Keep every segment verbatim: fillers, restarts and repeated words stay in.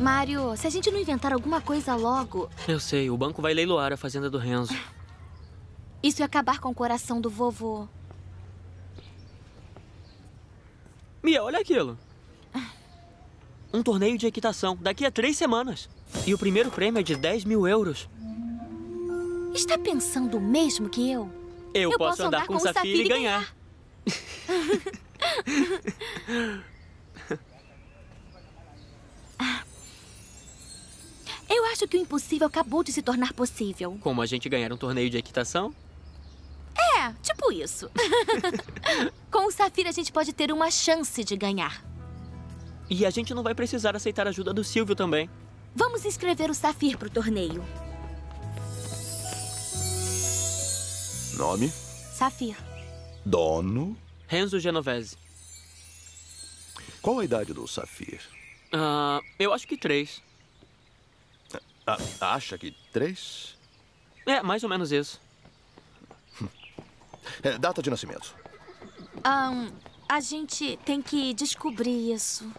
Mário, se a gente não inventar alguma coisa logo... Eu sei, o banco vai leiloar a fazenda do Renzo. Isso ia acabar com o coração do vovô. Mia, olha aquilo. Um torneio de equitação, daqui a três semanas. E o primeiro prêmio é de dez mil euros. Está pensando o mesmo que eu? Eu, eu posso, posso andar, andar com, com o Safir e ganhar. ganhar. Eu acho que o impossível acabou de se tornar possível. Como a gente ganhar um torneio de equitação? É, tipo isso. Com o Safir a gente pode ter uma chance de ganhar. E a gente não vai precisar aceitar a ajuda do Silvio também. Vamos inscrever o Safir pro torneio. Nome? Safir. Dono? Renzo Genovese. Qual a idade do Safir? Ah, eu acho que três. A, acha que três? É, mais ou menos isso. É, data de nascimento. Um, a gente tem que descobrir isso.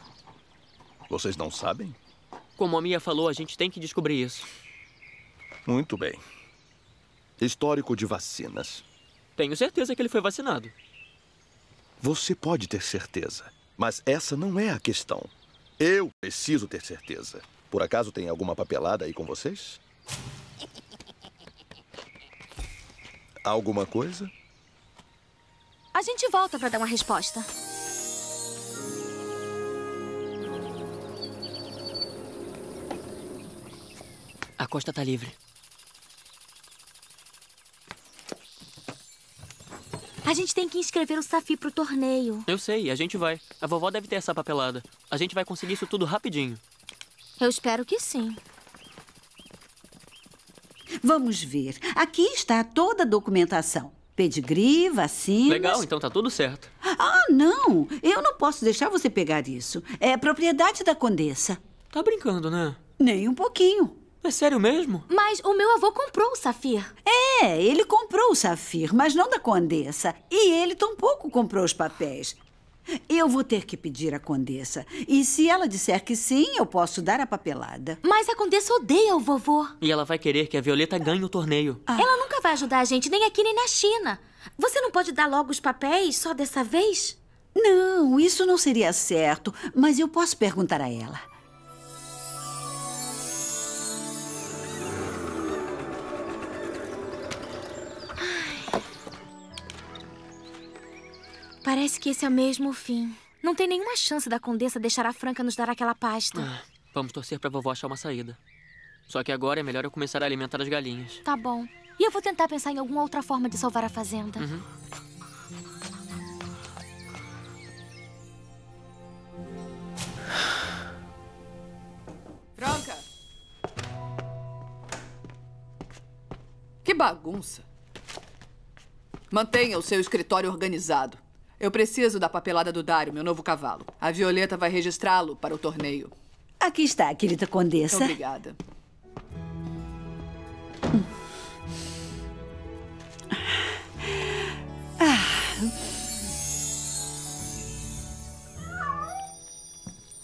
Vocês não sabem? Como a Mia falou, a gente tem que descobrir isso. Muito bem. Histórico de vacinas. Tenho certeza que ele foi vacinado. Você pode ter certeza, mas essa não é a questão. Eu preciso ter certeza. Por acaso tem alguma papelada aí com vocês? Alguma coisa? A gente volta para dar uma resposta. A costa tá livre. A gente tem que inscrever o Safir pro torneio. Eu sei, a gente vai. A vovó deve ter essa papelada. A gente vai conseguir isso tudo rapidinho. Eu espero que sim. Vamos ver. Aqui está toda a documentação. Pedigree, vacinas... Legal, então tá tudo certo. Ah, não! Eu não posso deixar você pegar isso. É propriedade da Condessa. Tá brincando, né? Nem um pouquinho. É sério mesmo? Mas o meu avô comprou o Safir. É, ele comprou o Safir, mas não da Condessa. E ele tampouco comprou os papéis. Eu vou ter que pedir à Condessa. E se ela disser que sim, eu posso dar a papelada. Mas a Condessa odeia o vovô. E ela vai querer que a Violeta ganhe o torneio. Ah. Ela nunca vai ajudar a gente, nem aqui nem na China. Você não pode dar logo os papéis, só dessa vez? Não, isso não seria certo. Mas eu posso perguntar a ela. Parece que esse é o mesmo fim. Não tem nenhuma chance da Condessa deixar a Franca nos dar aquela pasta. Ah, vamos torcer pra vovó achar uma saída. Só que agora é melhor eu começar a alimentar as galinhas. Tá bom. E eu vou tentar pensar em alguma outra forma de salvar a fazenda. Uhum. Franca! Que bagunça! Mantenha o seu escritório organizado. Eu preciso da papelada do Dário, meu novo cavalo. A Violeta vai registrá-lo para o torneio. Aqui está, querida Condessa. Obrigada.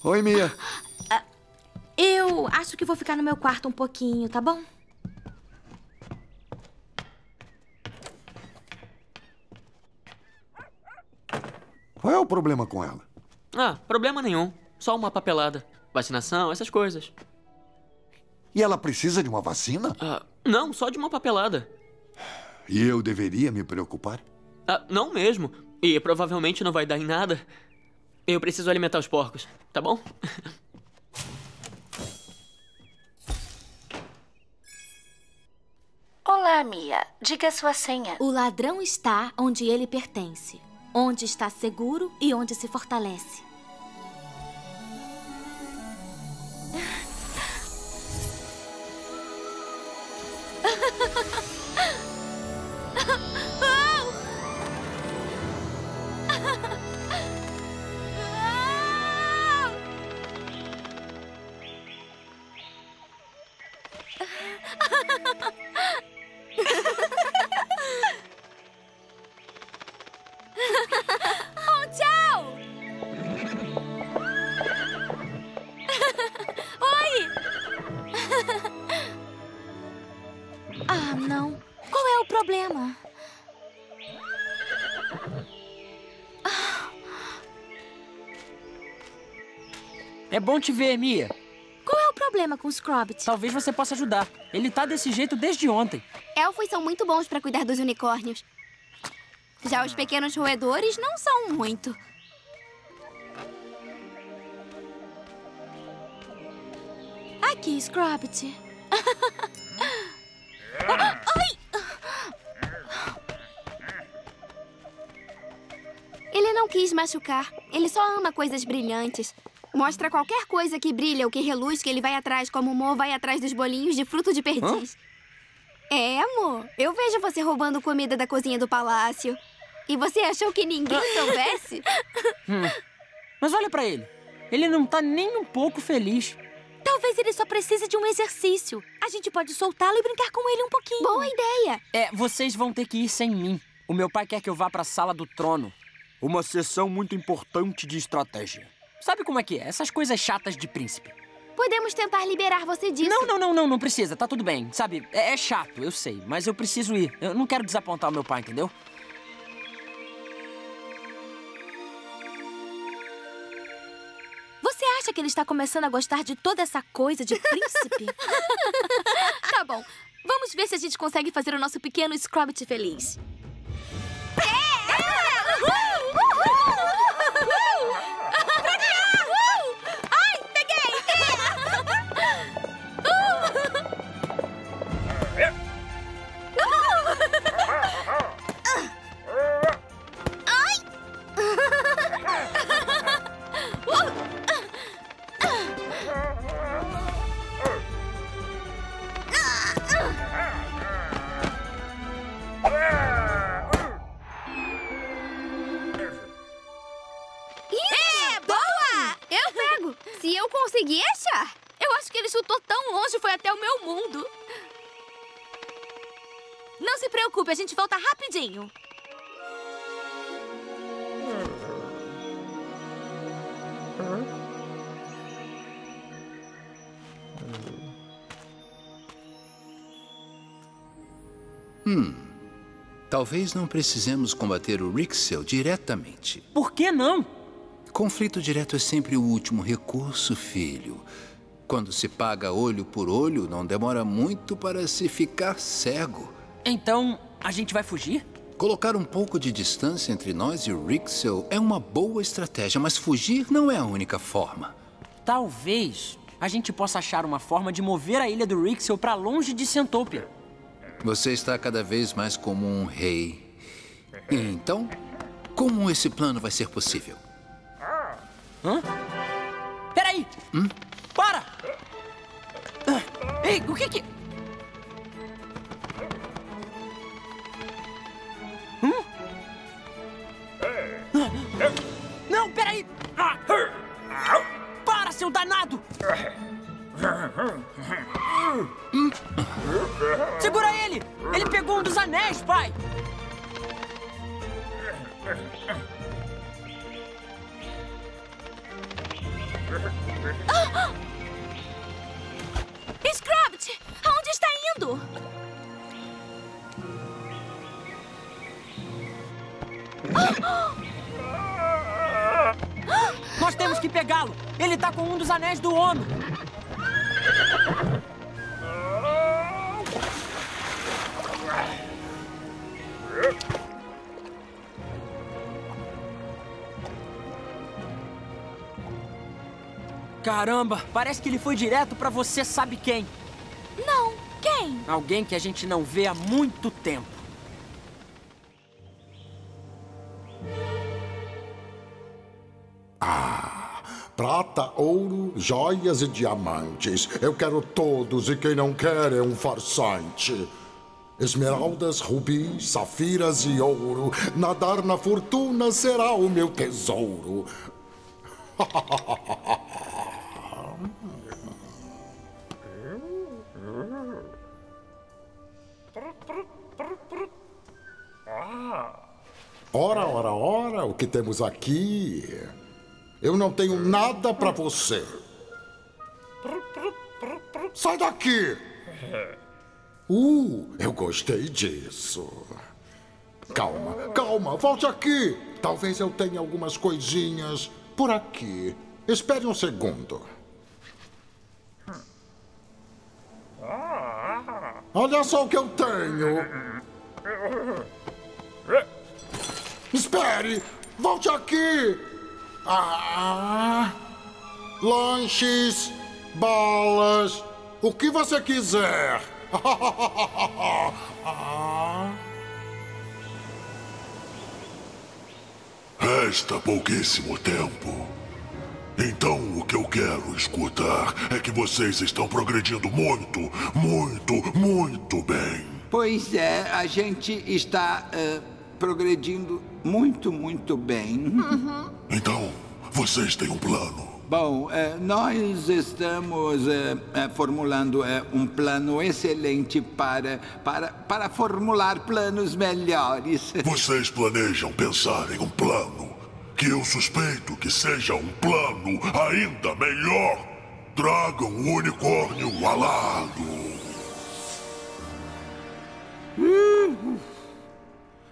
Oi, Mia. Eu acho que vou ficar no meu quarto um pouquinho, tá bom? Qual é o problema com ela? Ah, problema nenhum. Só uma papelada. Vacinação, essas coisas. E ela precisa de uma vacina? Ah, não, só de uma papelada. E eu deveria me preocupar? Ah, não mesmo. E provavelmente não vai dar em nada. Eu preciso alimentar os porcos, tá bom? Olá, Mia. Diga a sua senha. O ladrão está onde ele pertence. Onde está seguro e onde se fortalece. Onchao! Oi, É bom te ver, Mia. Qual é o problema com o Scrobbit? Talvez você possa ajudar. Ele tá desse jeito desde ontem. Elfos são muito bons pra cuidar dos unicórnios. Já os pequenos roedores não são muito. Aqui, Scrobbit. Ah, ai! Ele não quis machucar. Ele só ama coisas brilhantes. Mostra qualquer coisa que brilha ou que reluz que ele vai atrás, como o Mo vai atrás dos bolinhos de fruto de perdiz. Hã? É, amor. Eu vejo você roubando comida da cozinha do palácio. E você achou que ninguém soubesse? hum. Mas olha pra ele. Ele não tá nem um pouco feliz. Talvez ele só precise de um exercício. A gente pode soltá-lo e brincar com ele um pouquinho. Boa ideia. É, vocês vão ter que ir sem mim. O meu pai quer que eu vá pra sala do trono. Uma sessão muito importante de estratégia. Sabe como é que é? Essas coisas chatas de príncipe. Podemos tentar liberar você disso. Não, não, não, não, não precisa. Tá tudo bem. Sabe, é, é chato, eu sei. Mas eu preciso ir. Eu não quero desapontar o meu pai, entendeu? Você acha que ele está começando a gostar de toda essa coisa de príncipe? Tá bom. Vamos ver se a gente consegue fazer o nosso pequeno Scrobbit feliz. Consegui achar. Eu acho que ele chutou tão longe, foi até o meu mundo. Não se preocupe, a gente volta rapidinho. Hum. Talvez não precisemos combater o Rixel diretamente. Por que não? Conflito direto é sempre o último recurso, filho. Quando se paga olho por olho, não demora muito para se ficar cego. Então, a gente vai fugir? Colocar um pouco de distância entre nós e o Rixel é uma boa estratégia, mas fugir não é a única forma. Talvez a gente possa achar uma forma de mover a ilha do Rixel para longe de Centopia. Você está cada vez mais como um rei. Então, como esse plano vai ser possível? Hã? Peraí! Hum? Para! Ah, ei, o que que... Hum? Ah, não, peraí! Ah, para, seu danado! Hum? Segura ele! Ele pegou um dos anéis, pai! Ah! Scrobbit, aonde está indo? Ah! Nós temos que pegá-lo. Ele está com um dos anéis do Ono. Caramba, parece que ele foi direto pra você sabe quem. Não, quem? Alguém que a gente não vê há muito tempo. Ah, prata, ouro, joias e diamantes. Eu quero todos e quem não quer é um farsante. Esmeraldas, rubis, safiras e ouro. Nadar na fortuna será o meu tesouro. Ora, ora, ora, o que temos aqui? Eu não tenho nada pra você. Sai daqui! Uh, eu gostei disso. Calma, calma, volte aqui. Talvez eu tenha algumas coisinhas por aqui. Espere um segundo. Olha só o que eu tenho. Espere! Volte aqui! Ah, lanches, balas, o que você quiser. Ah. Resta pouquíssimo tempo. Então o que eu quero escutar é que vocês estão progredindo muito, muito, muito bem. Pois é, a gente está uh, progredindo muito, muito bem. Uhum. Então, vocês têm um plano? Bom, uh, nós estamos uh, uh, formulando uh, um plano excelente para, para, para formular planos melhores. Vocês planejam pensar em um plano que eu suspeito que seja um plano ainda melhor. Tragam o unicórnio alado. Uhum.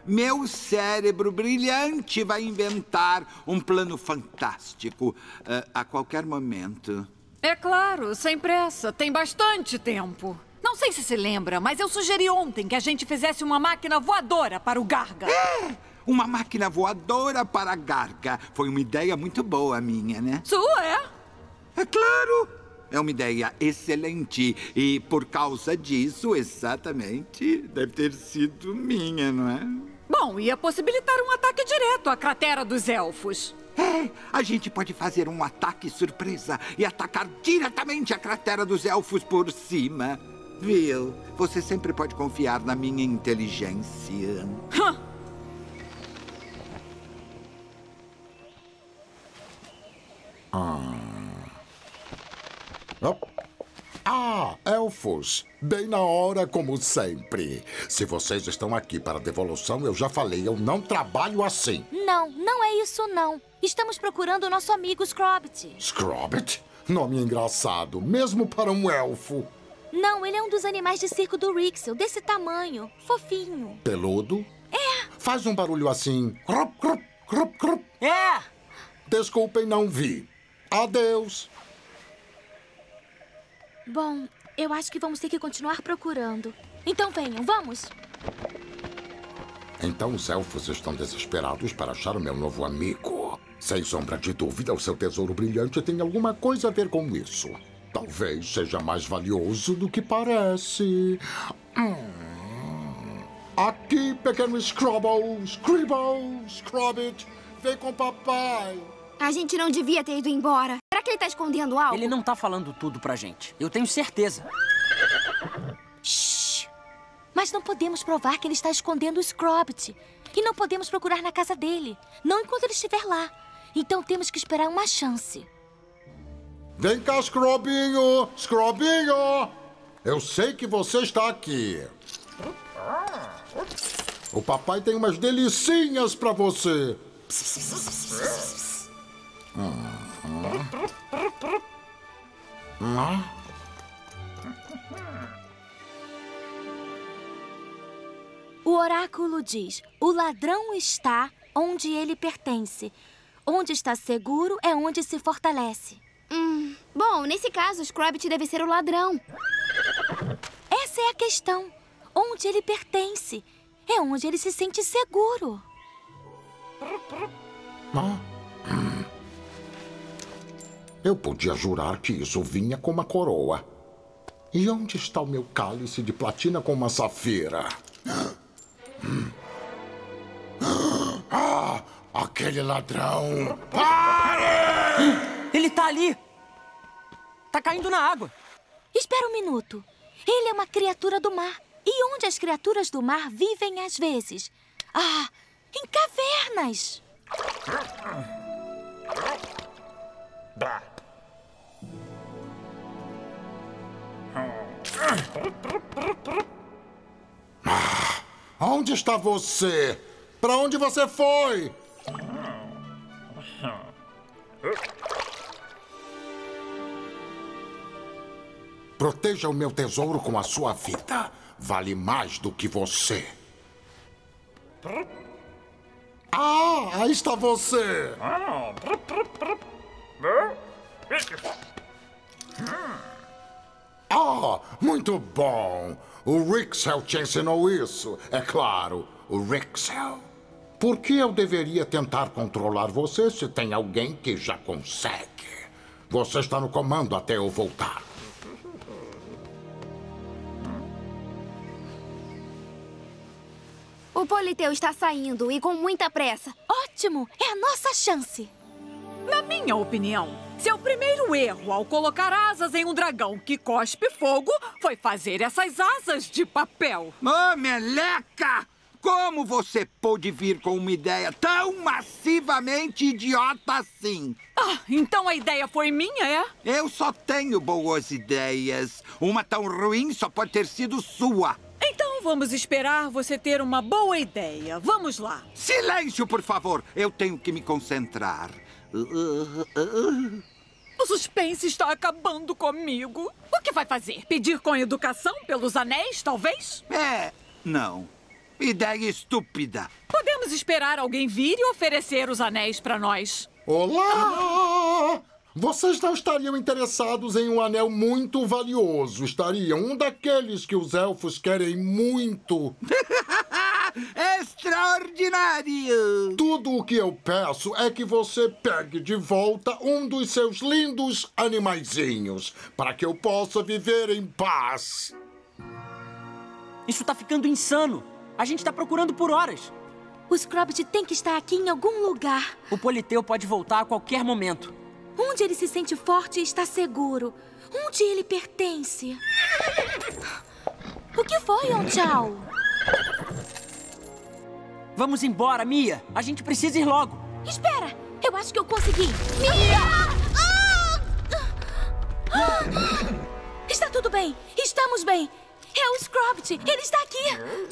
Meu cérebro brilhante vai inventar um plano fantástico uh, a qualquer momento. É claro, sem pressa. Tem bastante tempo. Não sei se se lembra, mas eu sugeri ontem que a gente fizesse uma máquina voadora para o Garga. É, uma máquina voadora para a Garga. Foi uma ideia muito boa minha, né? Sua, é? É claro. É uma ideia excelente e, por causa disso, exatamente, deve ter sido minha, não é? Bom, ia possibilitar um ataque direto à cratera dos elfos. É, a gente pode fazer um ataque surpresa e atacar diretamente a cratera dos elfos por cima. Viu? Você sempre pode confiar na minha inteligência. Hã! Ah... Ah, elfos, bem na hora como sempre. Se vocês estão aqui para devolução, eu já falei, eu não trabalho assim. Não, não é isso não. Estamos procurando o nosso amigo Scrobbit. Scrobbit? Nome engraçado, mesmo para um elfo. Não, ele é um dos animais de circo do Rixel, desse tamanho, fofinho. Peludo? É. Faz um barulho assim. É. Desculpem, não vi. Adeus. Bom, eu acho que vamos ter que continuar procurando. Então venham, vamos! Então os elfos estão desesperados para achar o meu novo amigo. Sem sombra de dúvida, o seu tesouro brilhante tem alguma coisa a ver com isso. Talvez seja mais valioso do que parece. Hum. Aqui, pequeno Scrobble, Scribble, Scrobbit, vem com papai. A gente não devia ter ido embora. Será que ele tá escondendo algo? Ele não tá falando tudo pra gente. Eu tenho certeza. Shhh! Mas não podemos provar que ele está escondendo o Scrobbit. E não podemos procurar na casa dele. Não enquanto ele estiver lá. Então temos que esperar uma chance. Vem cá, Scrobbinho! Scrobbinho! Eu sei que você está aqui. O papai tem umas delicinhas pra você. Uhum. Uhum. O oráculo diz: o ladrão está onde ele pertence. Onde está seguro é onde se fortalece. Hum. Bom, nesse caso, o Scrobbit deve ser o ladrão. Essa é a questão. Onde ele pertence é onde ele se sente seguro. Não. Eu podia jurar que isso vinha com uma coroa. E onde está o meu cálice de platina com uma safira? Ah, aquele ladrão! Pare! Ele tá ali! Tá caindo na água. Espera um minuto. Ele é uma criatura do mar. E onde as criaturas do mar vivem às vezes? Ah, em cavernas! Bah! Ah, onde está você? Para onde você foi? Proteja o meu tesouro com a sua vida. Vale mais do que você. Ah, aí está você. Ah, muito bom. O Rixel te ensinou isso, é claro. O Rixel. Por que eu deveria tentar controlar você se tem alguém que já consegue? Você está no comando até eu voltar. O Politeu está saindo e com muita pressa. Ótimo! É a nossa chance! Na minha opinião, seu primeiro erro ao colocar asas em um dragão que cospe fogo foi fazer essas asas de papel. Ah, meleca! Como você pôde vir com uma ideia tão massivamente idiota assim? Ah, então a ideia foi minha, é? Eu só tenho boas ideias. Uma tão ruim só pode ter sido sua. Então vamos esperar você ter uma boa ideia. Vamos lá. Silêncio, por favor. Eu tenho que me concentrar. O suspense está acabando comigo. O que vai fazer? Pedir com educação pelos anéis, talvez? É, não. Ideia estúpida. Podemos esperar alguém vir e oferecer os anéis para nós. Olá! Vocês não estariam interessados em um anel muito valioso, estariam? Um daqueles que os elfos querem muito. Extraordinário! Tudo o que eu peço é que você pegue de volta um dos seus lindos animaizinhos, para que eu possa viver em paz. Isso tá ficando insano. A gente tá procurando por horas. O Scrobbit tem que estar aqui em algum lugar. O Politeu pode voltar a qualquer momento. Onde ele se sente forte e está seguro. Onde ele pertence. O que foi, Onchao? Vamos embora, Mia. A gente precisa ir logo. Espera, eu acho que eu consegui. Mia! Ah! Ah! Está tudo bem. Estamos bem. É o Scrobbit. Ele está aqui. Ah!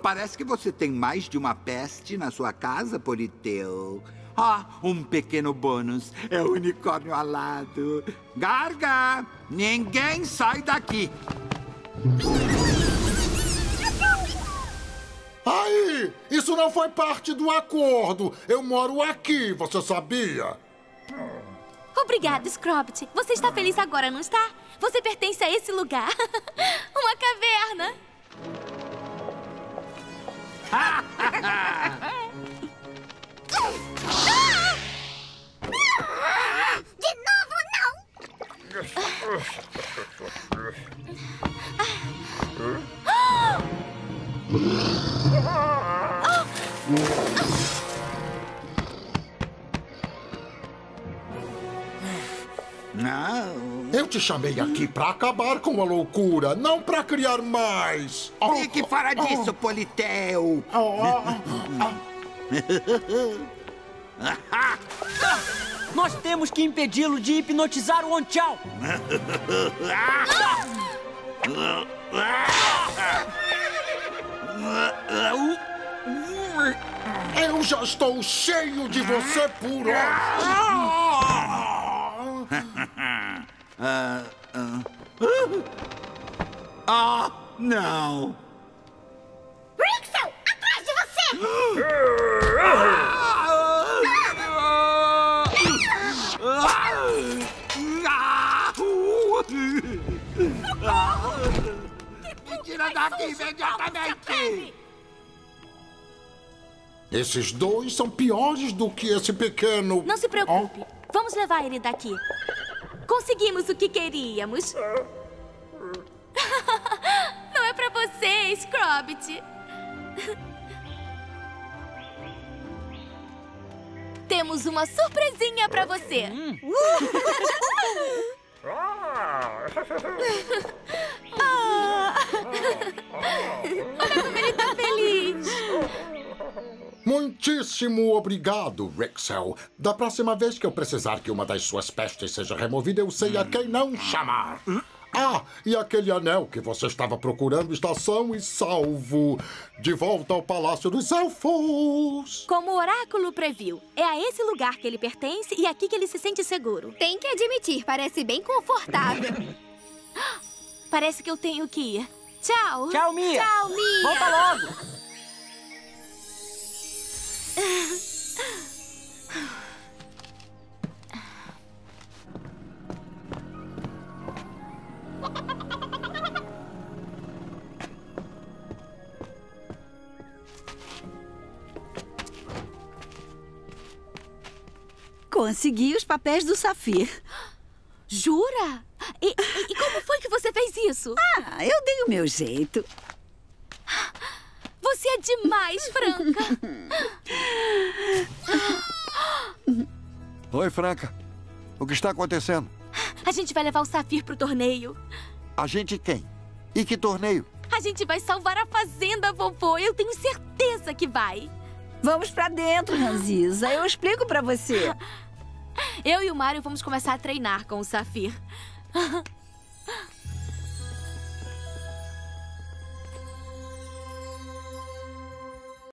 Parece que você tem mais de uma peste na sua casa, Politeu. Ah, um pequeno bônus. É o unicórnio alado. Garga! Ninguém sai daqui! Aí! Isso não foi parte do acordo! Eu moro aqui, você sabia? Obrigado, Scrobbit. Você está feliz agora, não está? Você pertence a esse lugar. Uma caverna. De novo, não! Não. Eu te chamei aqui pra acabar com a loucura, não pra criar mais. Fique fora disso, Politeu. Nós temos que impedi-lo de hipnotizar o Onchao. Eu já estou cheio de você por hoje. Ah, oh, não. Rixel, atrás de você! Tira daqui imediatamente! Esses dois são piores do que esse pequeno... Não se preocupe. Oh. Vamos levar ele daqui. Conseguimos o que queríamos. Não é pra você, Scrobbit. Temos uma surpresinha pra você. Hum. Olha como ele tá feliz. Muitíssimo obrigado, Rixel. Da próxima vez que eu precisar que uma das suas pestes seja removida, eu sei a quem não chamar. Ah, e aquele anel que você estava procurando está são e salvo. De volta ao Palácio dos Elfos. Como o oráculo previu, é a esse lugar que ele pertence e aqui que ele se sente seguro. Tem que admitir, parece bem confortável. Parece que eu tenho que ir. Tchau. Tchau, Mia. Tchau, Mia. Volta logo. Consegui os papéis do Safir. Jura? E, e como foi que você fez isso? Ah, eu dei o meu jeito. Você é demais, Franca. Oi, Franca. O que está acontecendo? A gente vai levar o Safir pro torneio. A gente quem? E que torneio? A gente vai salvar a fazenda, vovô. Eu tenho certeza que vai. Vamos pra dentro, Ranziza. Eu explico pra você. Eu e o Mário vamos começar a treinar com o Safir.